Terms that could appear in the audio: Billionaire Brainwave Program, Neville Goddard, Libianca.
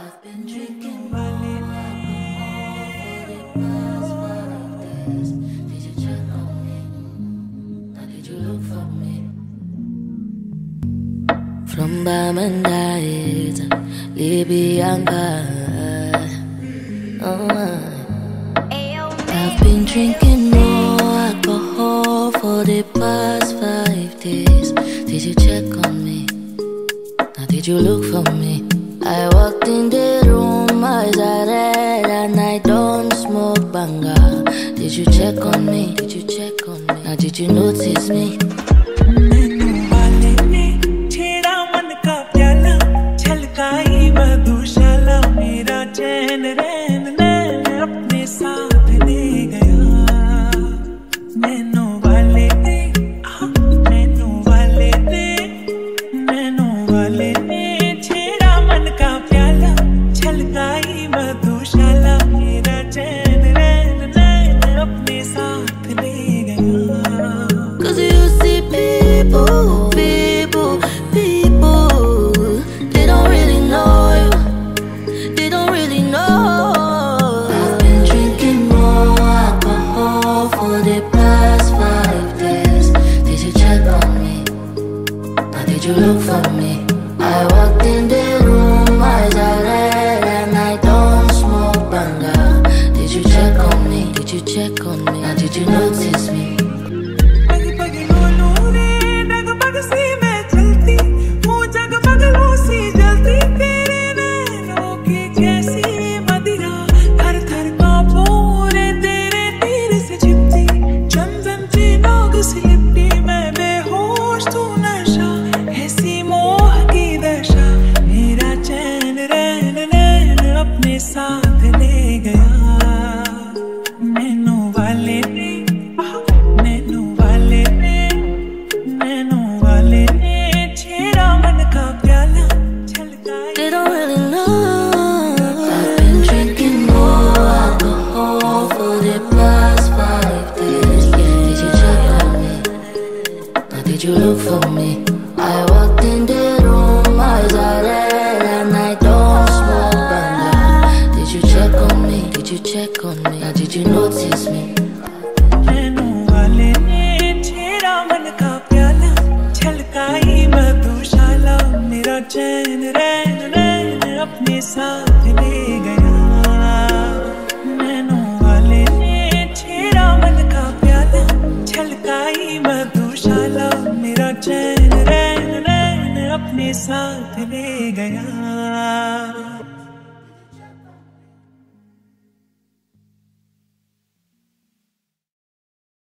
I've been drinking Berlin for the past 5 days. Did you check on me? Now did you look for me? From Bamandai to Libianca, I've been drinking more alcohol for the past 5 days. Did you check on me? Now did you look for me? I walked in the room, eyes are red, and I don't smoke banga. Did you check on me? Did you check on me? Now did you notice me? Did you look for me? I walked in the room, eyes are red, and I don't smoke banga. Did you check on me? Did you check on me? Now did you notice me? Did you look for me? I walked in the room, eyes are red, and I don't smoke banga. Did you check on me? Did you check on me? Now did you notice me? Chal kai madhushala, mera chain rain rain apne saath.